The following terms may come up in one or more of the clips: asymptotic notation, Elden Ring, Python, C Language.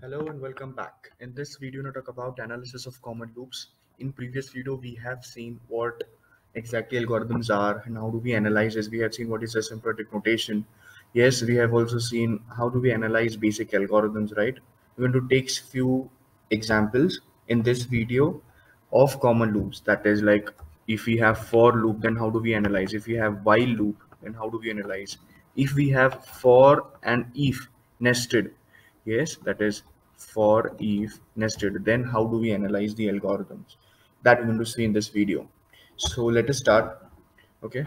Hello and welcome back. In this video, we'll talk about analysis of common loops. In previous video, we have seen what exactly algorithms are and how do we analyze this. We have seen what is asymptotic notation. Yes, we have also seen how do we analyze basic algorithms, right? We're going to take few examples in this video of common loops. That is like if we have for loop, then how do we analyze? If we have while loop, then how do we analyze? If we have for and if nested, yes, that is for if nested, then how do we analyze the algorithms? That we're going to see in this video. So let us start. Okay,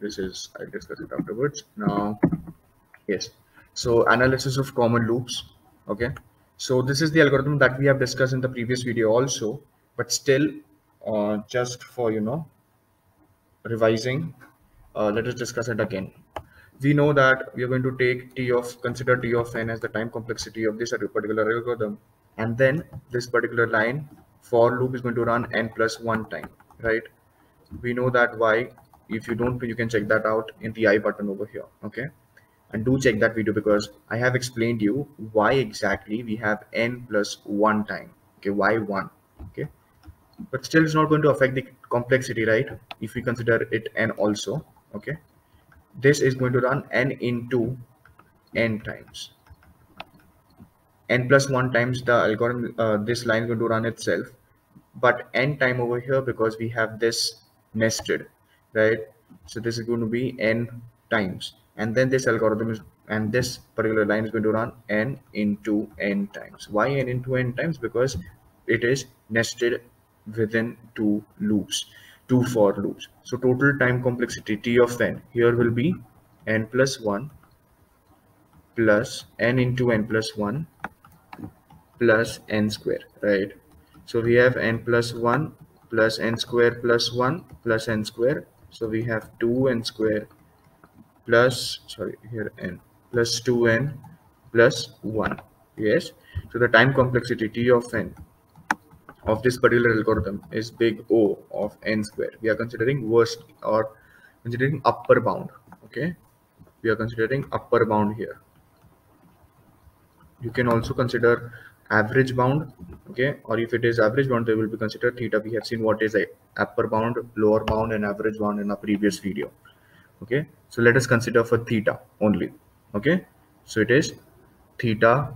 this is, I'll discuss it afterwards. Now, yes, so analysis of common loops. Okay, so this is the algorithm that we have discussed in the previous video also, but still just for, you know, revising, let us discuss it again. We know that we are going to take consider T of n as the time complexity of this particular algorithm, and then this particular line for loop is going to run n plus 1 time, right? We know that why. If you don't, you can check that out in the I button over here, okay? And do check that video because I have explained you why exactly we have n plus 1 time, okay? Why 1, okay? But still it's not going to affect the complexity, right? If we consider it n also, okay? This is going to run n into n times, n plus 1 times the algorithm. This line is going to run itself, but n time over here because we have this nested, right? So this is going to be n times, and then this algorithm is, and this particular line is going to run n into n times. Why n into n times? Because it is nested within two for loops. So total time complexity T of n here will be n plus 1 plus n into n plus 1 plus n square, right? So we have n plus 1 plus n square plus 1 plus n square. So we have 2n square plus, sorry, here n plus 2n plus 1. Yes. So the time complexity T of n of this particular algorithm is big O of n square. We are considering worst or considering upper bound, okay? We are considering upper bound here. You can also consider average bound, okay? Or if it is average bound, they will be considered theta. We have seen what is a upper bound, lower bound and average bound in our previous video, okay? So let us consider for theta only, okay? So it is theta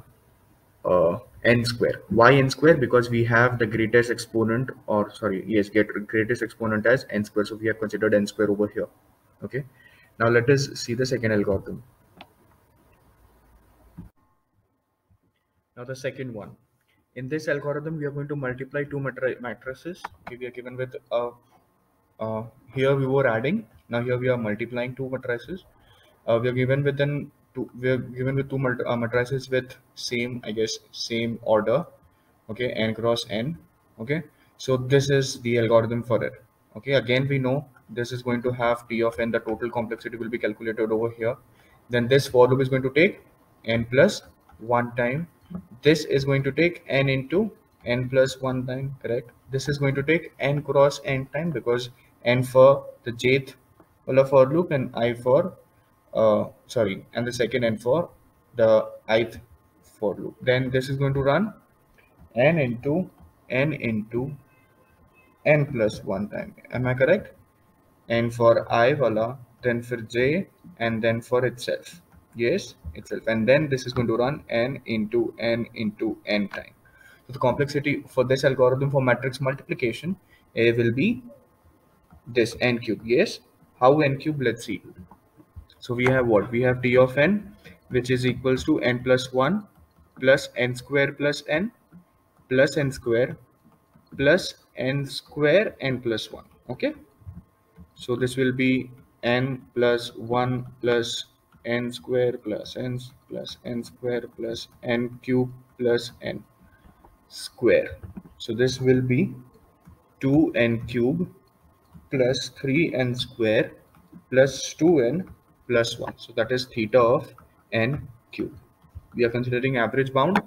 n square. Why n square? Because we have the greatest exponent, or sorry, yes, get greatest exponent as n square. So we have considered n square over here. Okay. Now let us see the second algorithm. Now the second one. In this algorithm, we are going to multiply two matrices. Okay, we are given with here we were adding. Now here we are multiplying two matrices. We are given with an two matrices with same, I guess, same order, okay, n cross n, okay. So this is the algorithm for it, okay. Again, we know this is going to have T of n, the total complexity will be calculated over here. Then this for loop is going to take n plus 1 time. This is going to take n into n plus 1 time, correct? This is going to take n cross n time because n for the jth for loop and I for and the second n for the ith for loop. Then this is going to run n into n plus 1 time. Am I correct? N for I wala, then for j, and then for itself. Yes, itself. And then this is going to run n into n time. So the complexity for this algorithm for matrix multiplication will be this n cube. Yes. How n cube? Let's see. So we have what? We have T of n, which is equals to n plus 1 plus n square plus n plus n square plus n square n plus 1. Okay. So this will be n plus 1 plus n square plus n square plus n cube plus n square. So this will be 2n cube plus 3n square plus 2n plus 1. So that is theta of n cube. We are considering average bound.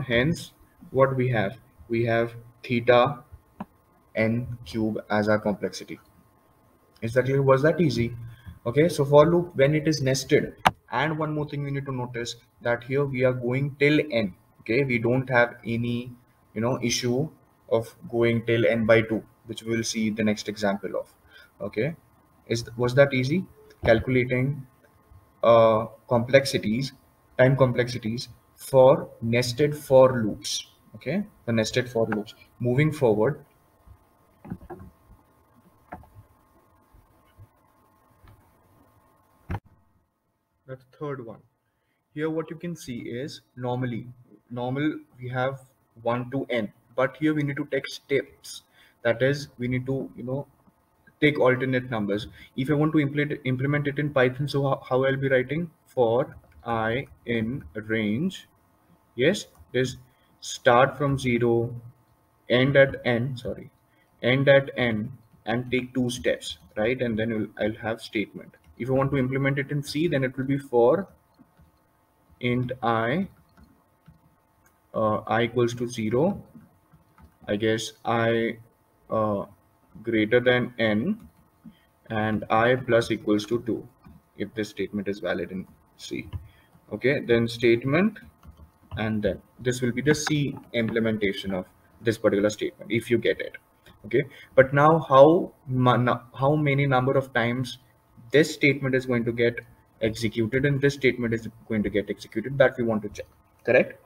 Hence, what we have? We have theta n cube as our complexity. Exactly. Was that easy? Okay. So for loop, when it is nested, And one more thing you need to notice, that here we are going till n. Okay, we don't have any issue of going till n by 2, which we will see the next example of. Okay, was that easy? Calculating time complexities for nested for loops. Okay, the nested for loops. Moving forward, that's the third one. Here what you can see is normal we have 1 to n, but here we need to take steps. That is, we need to take alternate numbers. If I want to implement it in Python, so how I'll be writing for I in range. Yes, this start from 0, end at n, and take 2 steps, right? And then I'll have statement. If I want to implement it in C, then it will be for int I equals to 0, I guess I greater than n, and I plus equals to 2, if this statement is valid in C. Okay, then statement, and then this will be the C implementation of this particular statement, if you get it. Okay, but now how many number of times this statement is going to get executed and this statement is going to get executed, that we want to check. Correct?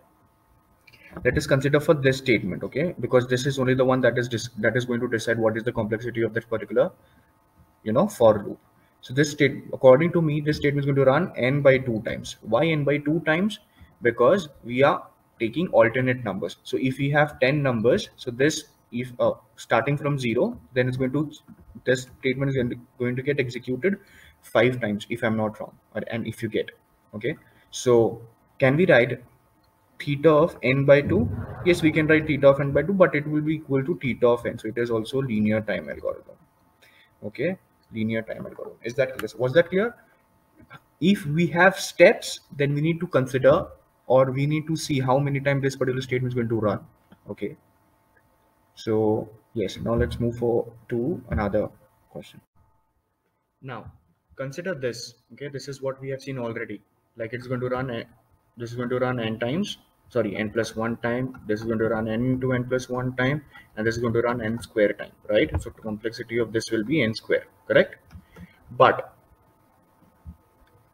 Let us consider for this statement, okay, because this is only the one that is going to decide what is the complexity of that particular for loop. So this state, according to me, this statement is going to run n by 2 times. Why n by 2 times? Because we are taking alternate numbers. So if we have 10 numbers, so this, if starting from 0, then it's going to, this statement is going to get executed 5 times, if I'm not wrong, and if you get, okay. So can we write theta of n by 2? Yes, we can write theta of n by 2, but it will be equal to theta of n. So it is also linear time algorithm. Okay, linear time algorithm. Is that clear? Was that clear? If we have steps, then we need to consider, or we need to see how many times this particular statement is going to run. Okay. So yes, now let's move forward to another question. Now consider this. Okay, this is what we have seen already. Like, it's going to run this is going to run n times, sorry, n plus 1 time. This is going to run n into n plus 1 time, and this is going to run n square time, right? So the complexity of this will be n square, correct? But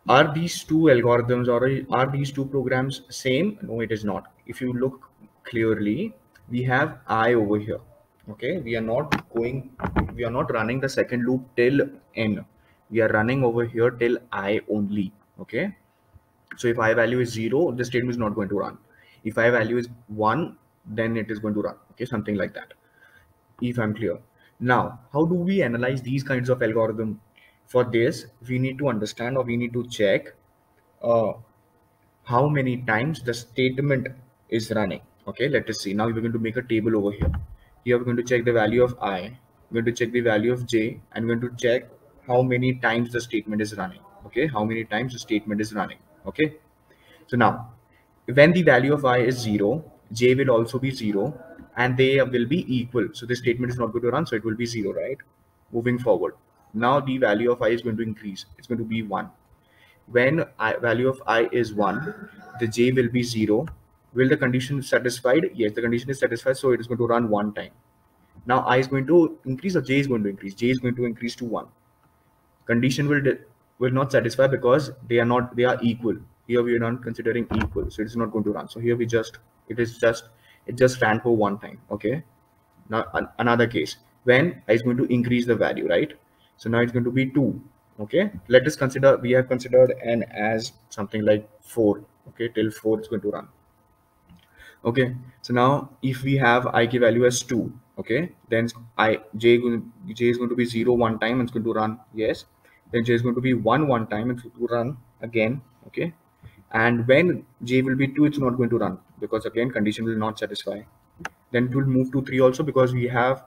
are these two algorithms, or are these two programs same? No, it is not. If you look clearly, we have I over here. Okay, we are not running the second loop till n. We are running over here till I only. Okay, so if I value is 0, the statement is not going to run. If I value is 1, then it is going to run. Okay, something like that, if I'm clear. Now, how do we analyze these kinds of algorithm? For this, we need to understand, or we need to check how many times the statement is running. Okay, let us see. Now we're going to make a table over here. Here we're going to check the value of I, we're going to check the value of j, and we're going to check how many times the statement is running. Okay, how many times the statement is running. Okay, so now when the value of I is 0, j will also be 0, and they will be equal. So this statement is not going to run, so it will be 0, right? Moving forward, now the value of I is going to increase. It's going to be 1. When value of I is 1, the j will be 0. Will the condition is satisfied? Yes, the condition is satisfied, so it is going to run 1 time. Now I is going to increase, or j is going to increase. J is going to increase to 1. Condition will not satisfy, because they are equal. Here we are not considering equal, so it is not going to run. So here it just ran for 1 time. Okay. Now another case, when I is going to increase the value, right? So now it's going to be 2. Okay. Let us consider, we have considered n as something like 4. Okay, till 4 it's going to run. Okay, so now if we have ik value as 2, okay, then j is going to be 0 1 time, and it's going to run. Yes, then j is going to be 1 time, and it's going to run again. Okay, and when j will be 2, it's not going to run, because again condition will not satisfy. Then it will move to 3 also, because we are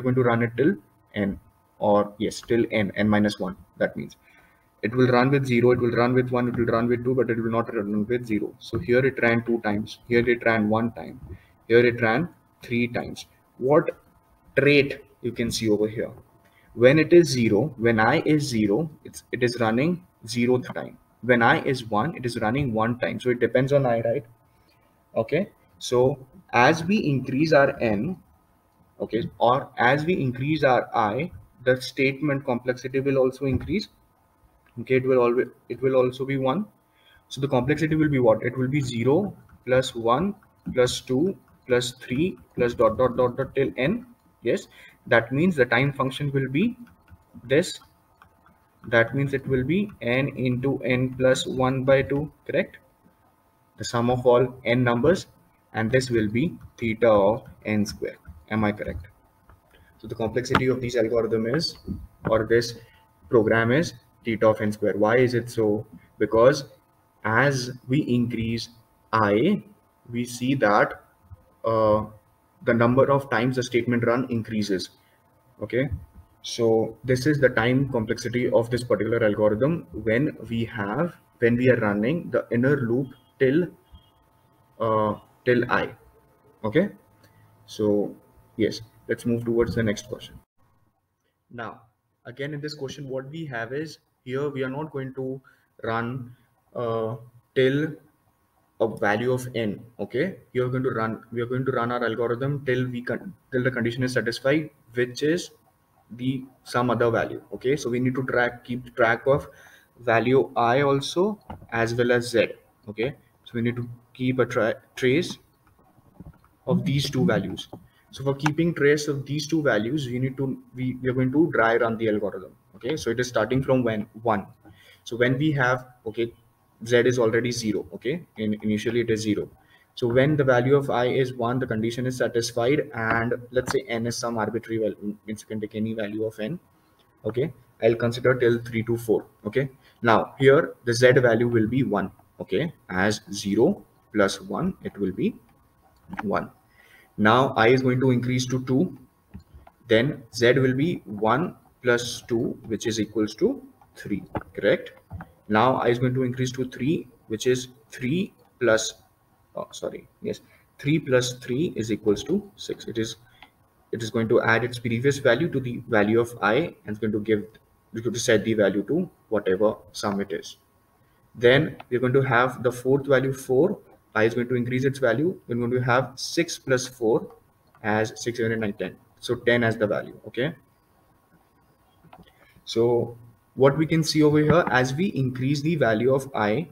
going to run it till n, or yes, till n minus 1. That means it will run with 0, it will run with 1, it will run with 2, but it will not run with 0. So here it ran 2 times, here it ran 1 time, here it ran 3 times. What trait you can see over here? When it is 0, when I is 0, it is running 0th time. when I is 1, it is running one time, so it depends on I, right? Okay, so as we increase our n, okay, or as we increase our I, the statement complexity will also increase. Okay, it will also be 1. So the complexity will be what? It will be 0 plus 1 plus 2 plus 3 plus ... till n. Yes, that means the time function will be this. That means it will be n into n plus 1 by 2, correct? The sum of all n numbers, and this will be theta of n square. Am I correct? So the complexity of this algorithm is, or this program is, theta of n square. Why is it so? Because as we increase I, we see that the number of times the statement run increases. Okay, so this is the time complexity of this particular algorithm when we are running the inner loop till I. Okay, so yes, let's move towards the next question. Now again, in this question what we have is, here we are not going to run till a value of n. Okay, we are going to run our algorithm till the condition is satisfied, which is the some other value. Okay, so we need to keep track of value I also, as well as z. Okay, so we need to keep a trace of these two values. So for keeping trace of these two values, we are going to dry run the algorithm. Okay, so it is starting from one. So when we have, okay, z is already 0. Okay, initially it is 0. So when the value of I is 1, the condition is satisfied, and let's say n is some arbitrary value, means you can take any value of n. Okay, I'll consider till 3 to 4. Okay, now here the z value will be 1. Okay, as 0 plus 1, it will be 1. Now I is going to increase to 2, then z will be 1 plus 2, which is equals to 3, correct? Now I is going to increase to 3, which is 3 plus, oh, sorry, yes, 3 plus 3 is equals to 6. It is going to add its previous value to the value of I, and it's going to set the value to whatever sum it is. Then we're going to have the fourth value 4. I is going to increase its value. We're going to have 6 plus 4 as 6, 7, 9, 10. So 10 as the value. Okay. So what we can see over here, as we increase the value of I,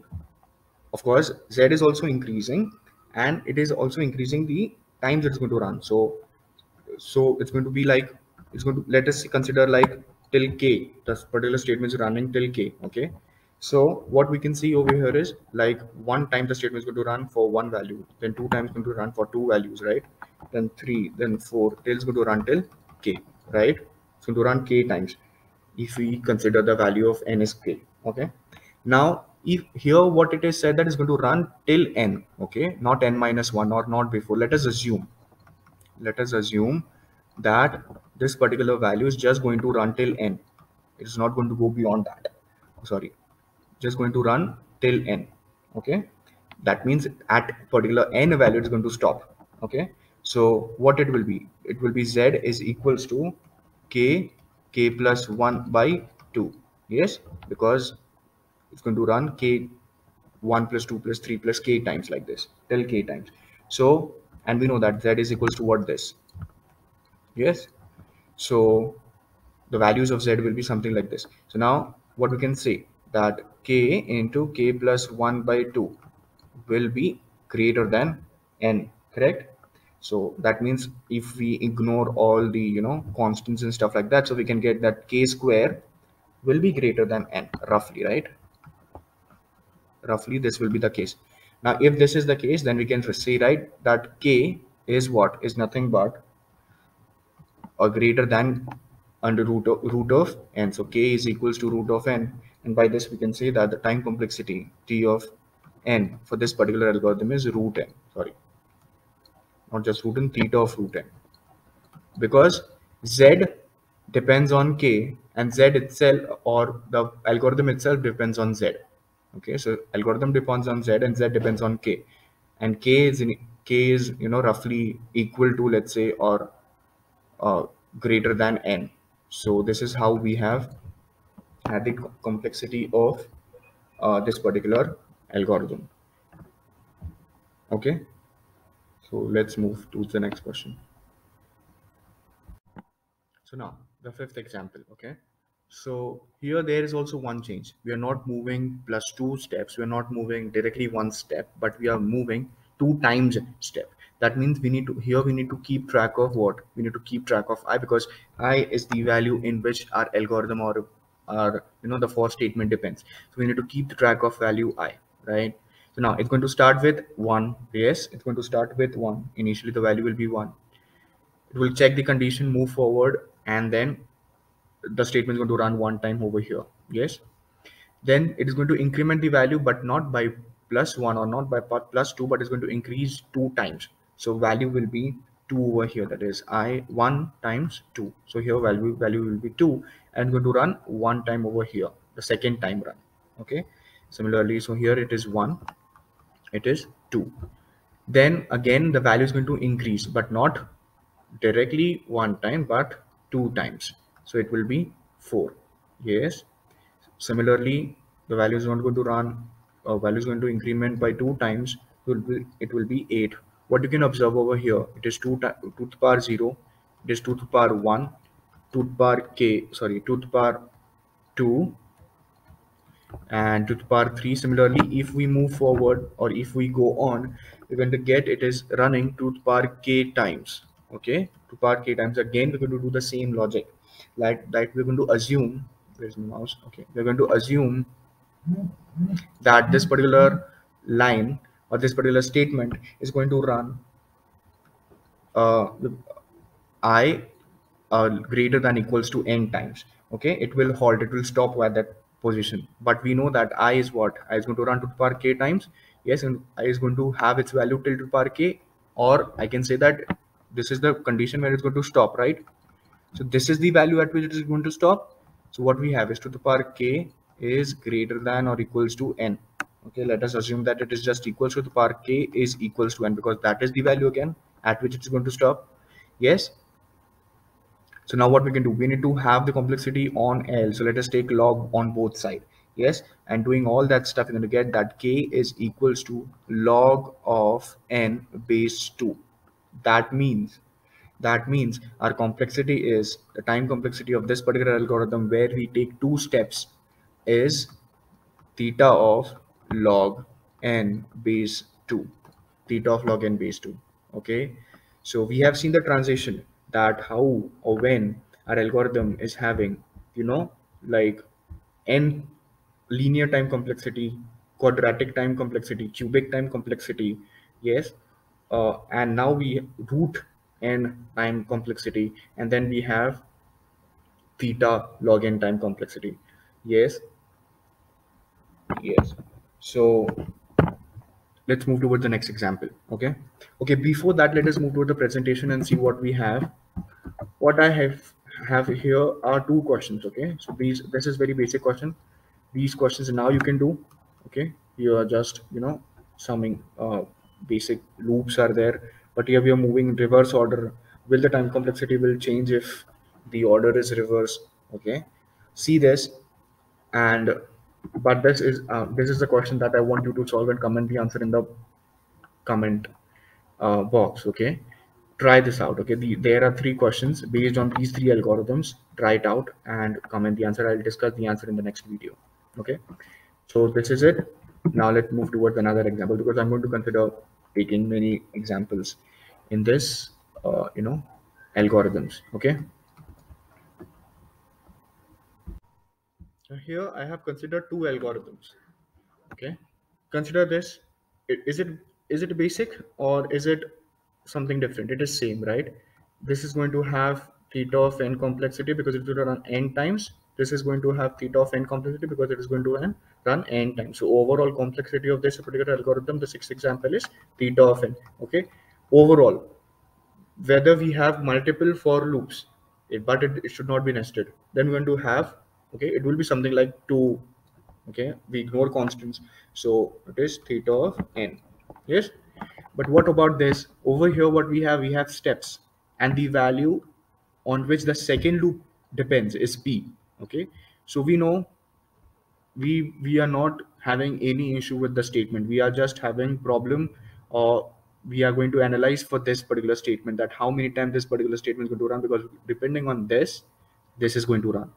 of course, z is also increasing, and it is also increasing the time that it's going to run. So it's going to be like, let us consider like till k, the particular statement is running till k. Okay. So what we can see over here is, like, one time the statement is going to run for one value, then two times going to run for two values, right? Then 3, then 4, till it's going to run till k, right? It's going to run k times if we consider the value of n is k. Okay, now if here what it is said, that is going to run till n. Okay, not n minus 1 or not before. Let us assume that this particular value is just going to run till n. It is not going to go beyond that. Sorry, just going to run till n. Okay, that means at particular n value it's going to stop. Okay, so what it will be, it will be z is equals to k plus 1 by 2. Yes, because it's going to run k 1 plus 2 plus 3 plus k times, like this, till k times. So, and we know that z is equals to what? This. Yes, so the values of z will be something like this. So now what we can say, that k into k plus 1 by 2 will be greater than n, correct? So that means if we ignore all the, you know, constants and stuff like that, so we can get that k square will be greater than n, roughly, right? Roughly this will be the case. Now if this is the case, then we can say, right, that k is what? Is nothing but or greater than under root of n. So k is equals to root of n. And by this we can say that the time complexity t of n for this particular algorithm is root n. Sorry, not just root n, theta of root n. Because z depends on k, and z itself, or the algorithm itself, depends on z. Okay, so algorithm depends on z, and z depends on k. And k is, you know, roughly equal to, let's say, or greater than n. So this is how we have had the complexity of this particular algorithm. Okay, so let's move to the next question. So now the fifth example. Okay, so here there is also one change. We are not moving plus two steps, we are not moving directly one step, but we are moving two times step. That means we need to, here we need to keep track of what? We need to keep track of I, because I is the value in which our algorithm or our, you know, the for statement depends. So we need to keep the track of value I, right? So now it's going to start with 1. Yes, it's going to start with 1. Initially the value will be 1. It will check the condition, move forward, and then the statement is going to run one time over here. Yes, then it is going to increment the value, but not by plus 1 or not by plus 2, but it's going to increase 2 times. So value will be 2 over here, that is I 1 times 2. So here value will be 2, and going to run one time over here, the second time run. Okay, similarly, so here it is 1, it is 2. Then again the value is going to increase, but not directly one time, but 2 times. So it will be 4. Yes, similarly the value is not going to run, value is going to increment by 2 times, it will be 8. What you can observe over here, it is 2 to the power 0, it is 2 to the power 1, 2 to the power 2, and 2 to the power 3. Similarly, if we move forward or if we go on, we're going to get it is running 2 to the power k times. Okay, 2 to the power k times. Again we're going to do the same logic, like that we're going to assume, where's my mouse? Okay, we're going to assume that this particular line or this particular statement is going to run I greater than equals to n times. Okay, it will halt, it will stop at that position, but we know that I is what? I is going to run 2 to the power k times. Yes, and I is going to have its value till 2 to the power k, or I can say that this is the condition where it's going to stop, right? So this is the value at which it is going to stop. So what we have is 2 to the power k is greater than or equals to n. Okay, let us assume that it is just equals to the power k is equals to n, because that is the value again at which it's going to stop. Yes, so now what we can do, we need to have the complexity on L, so let us take log on both sides. Yes, and doing all that stuff, you're going to get that k is equals to log of n base 2. That means our complexity is, the time complexity of this particular algorithm where we take 2 steps is theta of log n base 2, theta of log n base 2. Okay, so we have seen the transition that how or when our algorithm is having, you know, like n linear time complexity, quadratic time complexity, cubic time complexity. Yes, and now we root n time complexity, and then we have theta log n time complexity. Yes, so let's move towards the next example. Okay, before that let us move toward the presentation and see what we have. What I have here are 2 questions. Okay, so this is very basic question. These questions now you can do. Okay, you are just, you know, summing basic loops are there, but here we are moving in reverse order. Will the time complexity will change if the order is reverse? Okay, see this, and but this is the question that I want you to solve and comment the answer in the comment box. Okay, try this out. Okay, there are 3 questions based on these 3 algorithms. Try it out and comment the answer. I'll discuss the answer in the next video. Okay, so this is it. Now let's move towards another example, because I'm going to consider taking many examples in this you know, algorithms. Okay, so here I have considered 2 algorithms. Okay, consider this. Is it basic or is it something different? It is same, right? This is going to have theta of n complexity because it will run n times. This is going to have theta of n complexity because it is going to run n times. So overall complexity of this particular algorithm, the 6th example, is theta of n. Okay, overall, whether we have multiple for loops, but it should not be nested, then we're going to have, okay, it will be something like 2. Okay, we ignore constants, so it is theta of n. Yes, but what about this? Over here what we have steps, and the value on which the second loop depends is p. Okay, so we know we are not having any issue with the statement. We are just having problem, or we are going to analyze for this particular statement, that how many times this particular statement is going to run, because depending on this is going to run.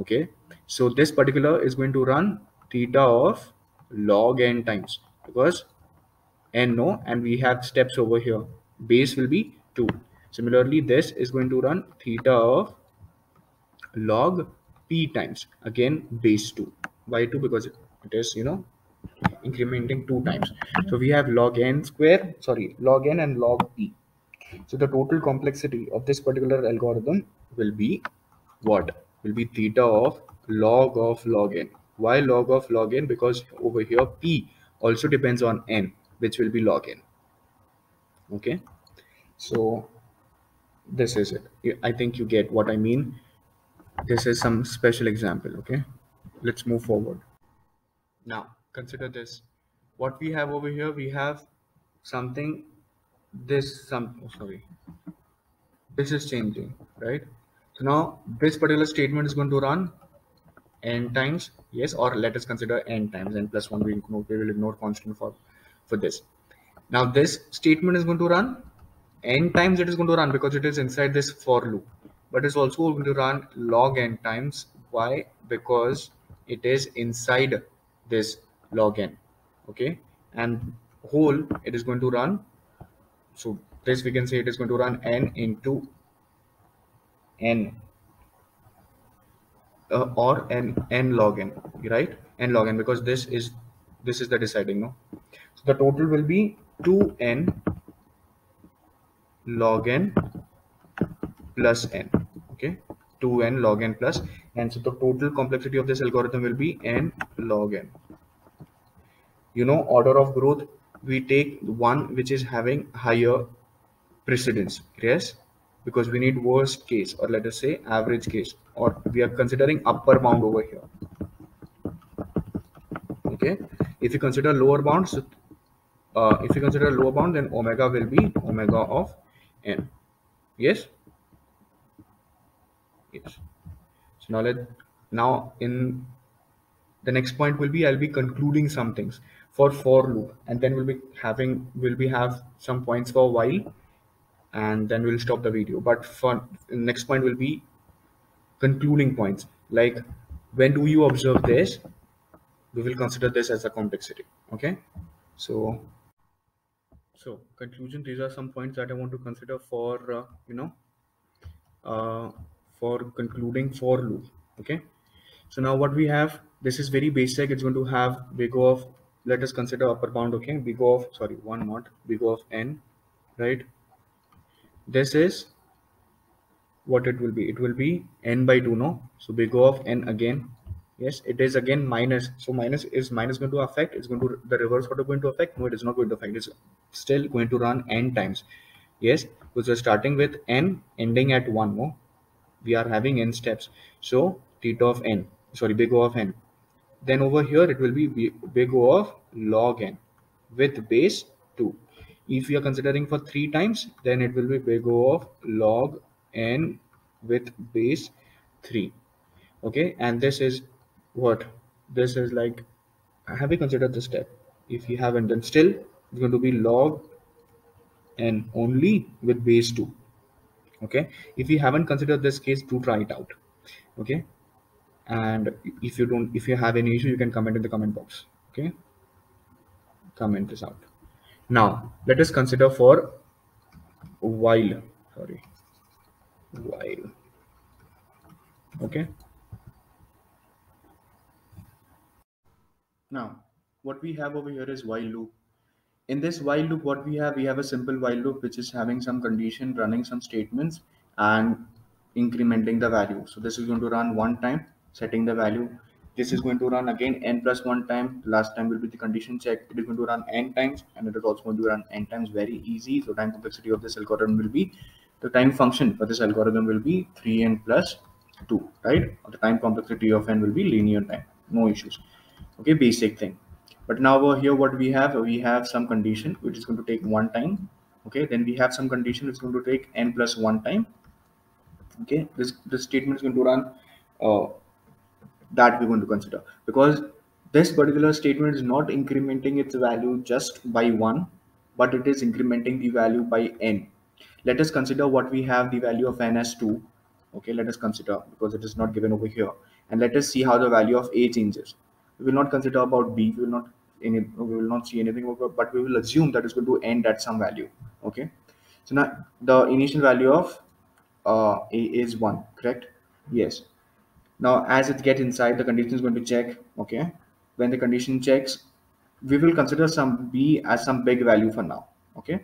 Okay, so this particular is going to run theta of log n times, because n no, and we have steps over here, base will be 2. Similarly, this is going to run theta of log p times, again base 2. Why 2? Because it is, you know, incrementing 2 times. So we have log n square, sorry, log n and log p. So the total complexity of this particular algorithm will be what? Will be theta of log n. Why log of log n? Because over here p also depends on n, which will be log n. Okay, so this is it. I think you get what I mean. This is some special example. Okay, let's move forward. Now consider this. What we have over here, we have something, this is changing, right? So now this particular statement is going to run n times, yes, or let us consider n times, n plus 1 we will ignore constant for this. Now this statement is going to run n times, it is going to run because it is inside this for loop, but it's also going to run log n times. Why? Because it is inside this log n. Okay, and whole it is going to run, so this we can say it is going to run n into n, or n log n, right? N log n, because this is the deciding, no? So the total will be 2n log n plus n. Okay, 2n log n plus n. So the total complexity of this algorithm will be n log n. You know, order of growth, we take one which is having higher precedence, yes, because we need worst case, or let us say average case, or we are considering upper bound over here. Okay, if you consider lower bound, so if you consider lower bound, then omega will be omega of n. Yes, yes. So now in the next point will be, I'll be concluding some things for loop, and then we'll have some points for while, and then we'll stop the video. But for next point will be concluding points, like when do you observe this, we will consider this as a complexity. Okay, so conclusion, these are some points that I want to consider for concluding for loop. Okay, so now what we have, this is very basic. It's going to have big O of, let us consider upper bound. Okay, big O of, sorry, one not, big O of n, right? This is what it will be. It will be n by 2, no? So big O of n again. Yes, it is again minus. So minus is going to affect. It's going to, the reverse order going to affect. No, it is not going to affect. It's still going to run n times. Yes, because we're starting with n, ending at 1, no? We are having n steps. So theta of n, sorry, big O of n. Then over here it will be big O of log n with base 2. If you are considering for 3 times, then it will be big O of log n with base 3. Okay, and this is what? This is like, have you considered this step? If you haven't, then still it's going to be log n only with base 2. Okay, if you haven't considered this case, do try it out. Okay, and if you have any issue, you can comment in the comment box. Okay, comment this out. Now let us consider for while, sorry, while. Okay, now what we have over here is while loop. In this while loop, what we have a simple while loop which is having some condition, running some statements and incrementing the value. So this is going to run one time, setting the value. This is going to run again n plus 1 time. Last time will be the condition check. It is going to run n times, and it is also going to run n times. Very easy. So time complexity of this algorithm will be, the time function for this algorithm will be 3n plus 2, right? Or the time complexity of n will be linear time. No issues. Okay, basic thing. But now over here, what we have some condition which is going to take 1 time. Okay, then we have some condition which is going to take n plus 1 time. Okay, this statement is going to run. That we're going to consider, because this particular statement is not incrementing its value just by 1, but it is incrementing the value by n. Let us consider what we have the value of n as 2. Okay, let us consider, because it is not given over here, and let us see how the value of a changes. We will not consider about b, we will not see anything over, but we will assume that it's going to end at some value. Okay, so now the initial value of a is 1, correct? Yes. Now as it gets inside, the condition is going to check. Okay, when the condition checks, we will consider some b as some big value for now. Okay,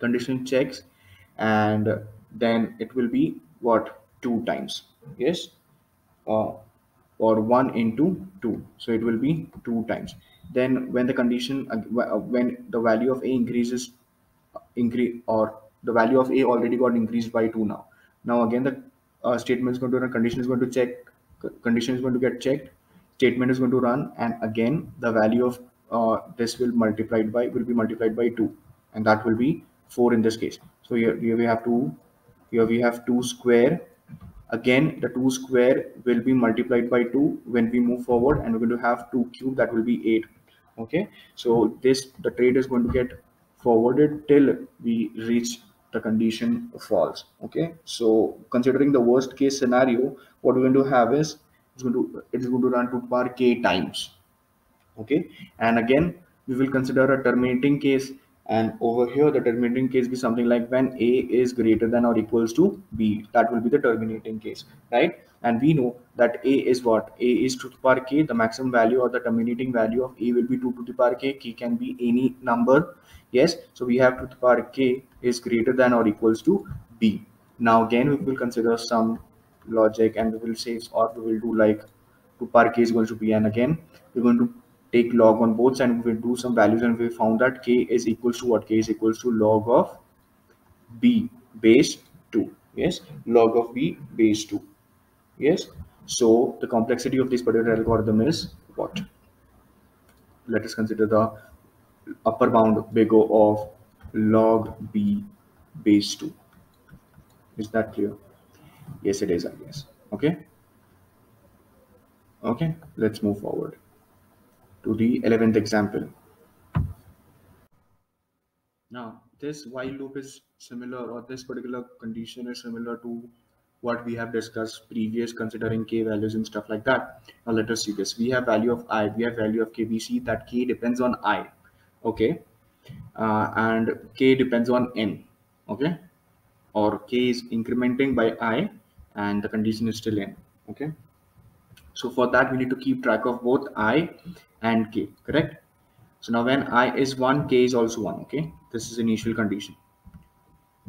condition checks, and then it will be what, 2 times, yes, or 1 into 2, so it will be 2 times. Then when the condition, when the value of a increase, or the value of a already got increased by 2 now. Now again the statement is going to run, condition is going to check, condition is going to get checked, statement is going to run, and again the value of this will be multiplied by 2, and that will be 4 in this case. So here we have 2, here we have 2 square. Again the 2 square will be multiplied by 2 when we move forward, and we're going to have 2 cube, that will be 8. Okay, so the trade is going to get forwarded till we reach the condition false. Okay, so considering the worst case scenario, what we're going to have is it is going to run to power k times. Okay, and again we will consider a terminating case, and over here the terminating case be something like when a is greater than or equals to b, that will be the terminating case, right? And we know that a is what, a is 2 to the power k. The maximum value or the terminating value of a will be 2 to the power k. K can be any number, yes. So we have 2 to the power k is greater than or equals to b. Now again we will consider some logic, and we will say, or we will do like 2 to the power k is going to be, and again we're going to take log on both, and we will do some values, and we found that k is equals to what, k is equals to log of b base 2, yes, log of b base 2, yes. So the complexity of this particular algorithm is what? Let us consider the upper bound big O of log b base 2. Is that clear? Yes, it is, I guess. Okay, okay, let's move forward to the 11th example. Now this while loop is similar, or this particular condition is similar to what we have discussed previous, considering k values and stuff like that. Now let us see this. We have value of I, we have value of k. We see that k depends on I, okay, and k depends on n, okay, or k is incrementing by I, and the condition is still n, okay. So for that we need to keep track of both I and k, correct? So now when I is 1, k is also 1. Okay, this is initial condition.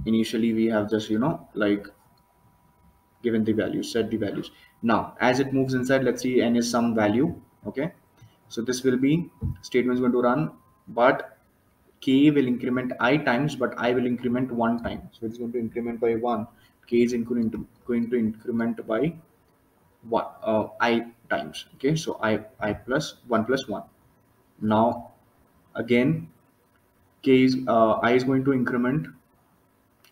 Initially we have just, you know, like given the values, set the values. Now as it moves inside, let's see n is some value. Okay, so this will be, statement is going to run, but k will increment I times, but I will increment 1 time, so it's going to increment by 1. K is going to increment by what, I times. Okay, so I plus 1 plus 1. Now again k is I is going to increment,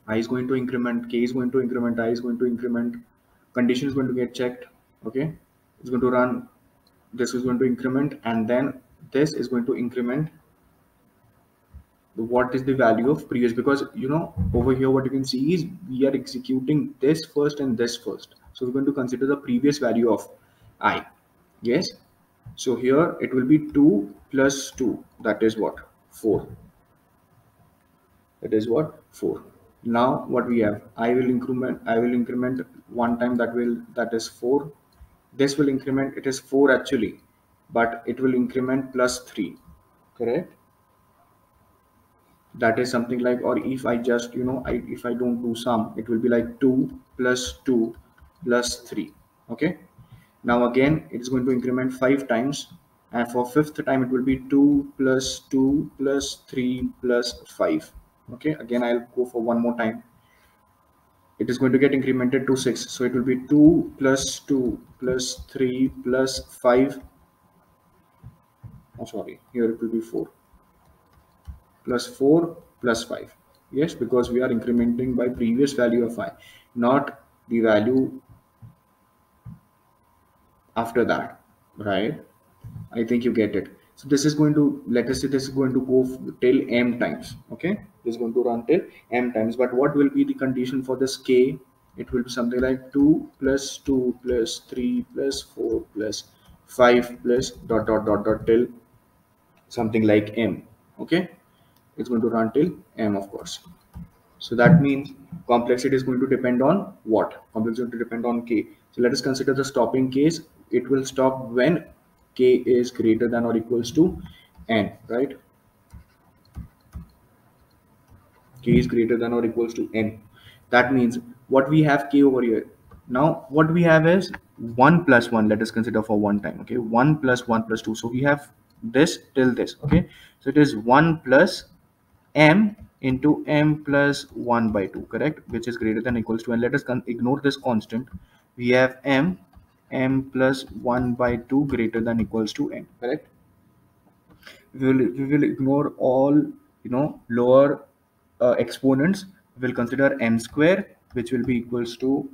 I is going to increment, k is going to increment, I is going to increment. Condition is going to get checked. Okay, it's going to run, this is going to increment, and then this is going to increment what is the value of previous, because you know over here what you can see is we are executing this first and this first, so we're going to consider the previous value of I, yes. So here it will be 2 plus 2, that is what, 4, that is what, 4. Now what we have, I will increment 1 time, that is 4. This will increment, it is 4 actually, but it will increment plus 3, correct? That is something like, or if I just, you know, if I don't do sum, it will be like 2 plus 2 plus 3. Okay, now again it's going to increment 5 times, and for 5th time it will be 2 plus 2 plus 3 plus 5. Okay, again I'll go for one more time. It is going to get incremented to 6, so it will be 2 plus 2 plus 3 plus 5. Oh sorry, here it will be 4 plus 4 plus 5, yes, because we are incrementing by previous value of I, not the value after that, right? I think you get it. So this is going to, let us say this is going to go till m times. Okay, this is going to run till m times. But what will be the condition for this k? It will be something like 2 plus 3 plus 4 plus 5 plus dot dot dot dot till something like m. Okay, it's going to run till m, of course. So that means complexity is going to depend on what? Complexity is going to depend on k. So let us consider the stopping case. It will stop when k is greater than or equals to n, right? K is greater than or equals to n. That means what we have k over here. Now what we have is 1 plus 1. Let us consider for one time. Okay, 1 plus 2. So we have this till this. Okay, so it is 1 plus m into m plus 1 by 2, correct, which is greater than or equals to, and let us ignore this constant. We have m plus 1 by 2 greater than or equals to n, correct. We will ignore all, you know, lower exponents. We will consider m square, which will be equals to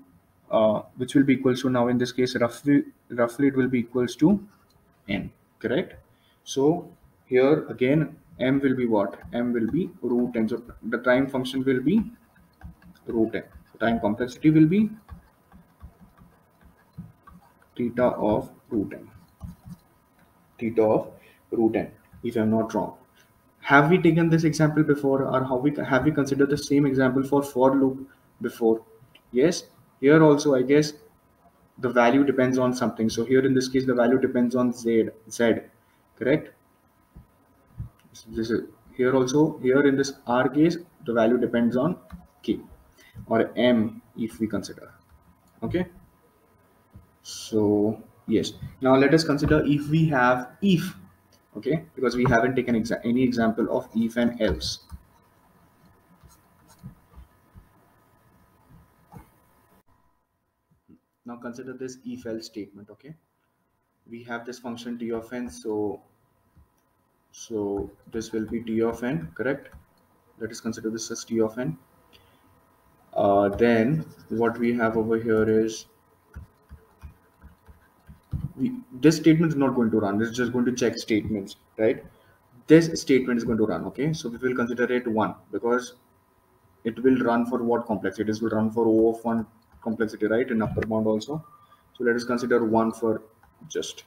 now in this case roughly it will be equals to n, correct. So here again m will be what? M will be root n. So the time function will be root n. Time complexity will be theta of root n, if I'm not wrong. Have we taken this example before, or have we considered the same example for loop before? Yes. Here also I guess the value depends on something. So here in this case the value depends on z, correct. This is here also, here in this r case the value depends on k or m, if we consider. Okay, so yes, now let us consider if we have if, okay, because we haven't taken any example of if and else. Now consider this if else statement. Okay, we have this function t of n, so this will be t of n, correct. Let us consider this as t of n. Then what we have over here is this statement is not going to run. It's just going to check statements, right? This statement is going to run. Okay, so we will consider it 1, because it will run for what complexity? It will run for O of 1 complexity, right, in upper bound also. So let us consider 1 for just.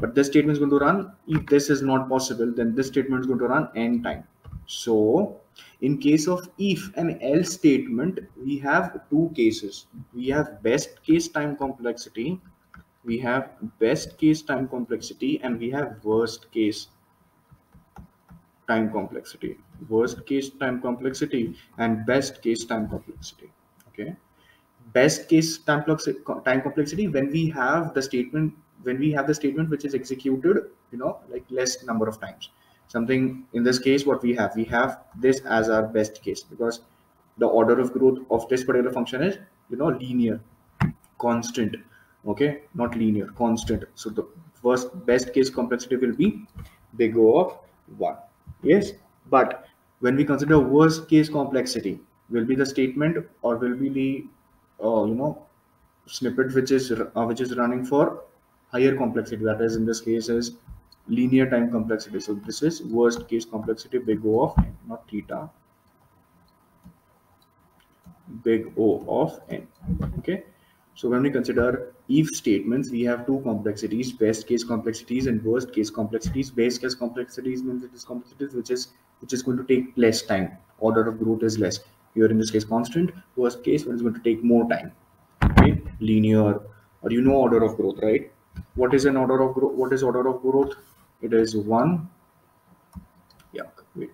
But this statement is going to run. If this is not possible, then this statement is going to run n time. So in case of if and else statement, we have two cases. We have best case time complexity. We have best case time complexity, and we have worst case time complexity. Worst case time complexity and best case time complexity. Okay. Best case time complexity, when we have the statement, which is executed, you know, like less number of times. Something in this case, what we have this as our best case, because the order of growth of this particular function is, you know, linear, constant. Okay, not linear, constant. So the best case complexity will be big O of 1. Yes, but when we consider worst case complexity, will be the statement, or will be the you know, snippet which is running for higher complexity, that is in this case is linear time complexity. So this is worst case complexity, big O of n, not theta, big O of n. Okay, so when we consider if statements, we have two complexities, best case complexities and worst case complexities. Best case complexities means it is complexities which is going to take less time, order of growth is less. Here in this case constant. Worst case, when it's going to take more time, okay? Linear, or you know, order of growth, right? What is an order of growth? What is order of growth? It is 1. Yeah, wait.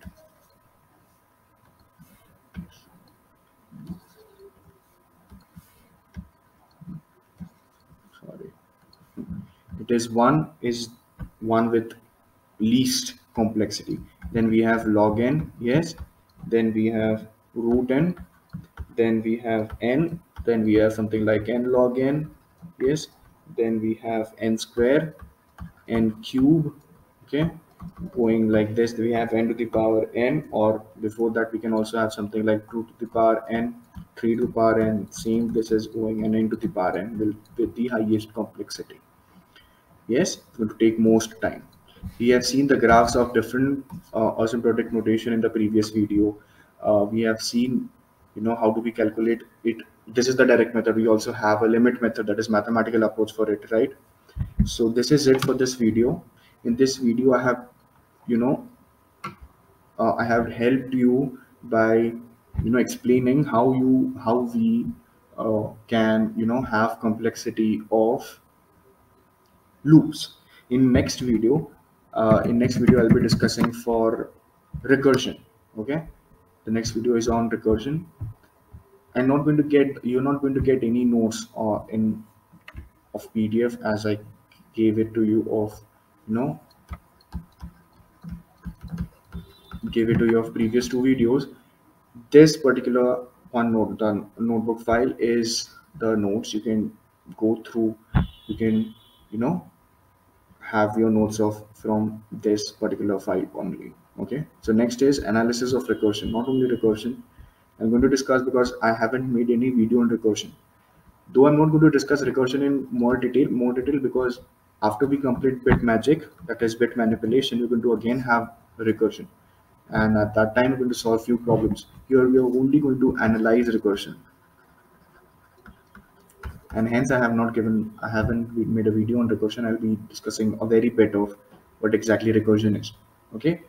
Sorry. It is 1 with least complexity. Then we have log n, yes. Then we have root n. Then we have n. Then we have something like n log n, yes. Then we have n square, n cube, okay, going like this. We have n to the power n, or before that we can also have something like 2 to the power n, 3 to the power n, same. This is going n to the power n with the highest complexity. Yes, it's going to take most time. We have seen the graphs of different asymptotic notation in the previous video. We have seen, how do we calculate it. This is the direct method. We also have a limit method, that is mathematical approach for it, right? So this is it for this video. In this video, I have, I have helped you by, explaining how we can, have complexity of loops. In next video, I'll be discussing for recursion. Okay, the next video is on recursion. You're not going to get any notes of PDF as I gave it to you of, gave it to you of previous two videos. This particular the notebook file is the notes. You can go through, you can, have your notes from this particular file only. Okay, so next is analysis of recursion. Not only recursion, I'm going to discuss, because I haven't made any video on recursion, though I'm not going to discuss recursion in more detail, because after we complete bit magic, that is bit manipulation, you're going to again have recursion, and at that time you're going to solve few problems. Here we are only going to analyze recursion, and hence I haven't made a video on recursion. I'll be discussing a very bit of what exactly recursion is. Okay,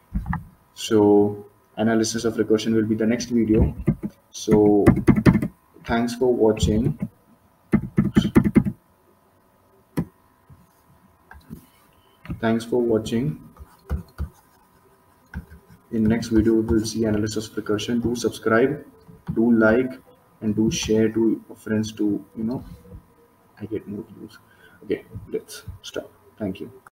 so analysis of recursion will be the next video. So thanks for watching. In next video, we'll see analysis of recursion. Do subscribe, do like, and do share to your friends to, I get more views. Okay, let's stop. Thank you.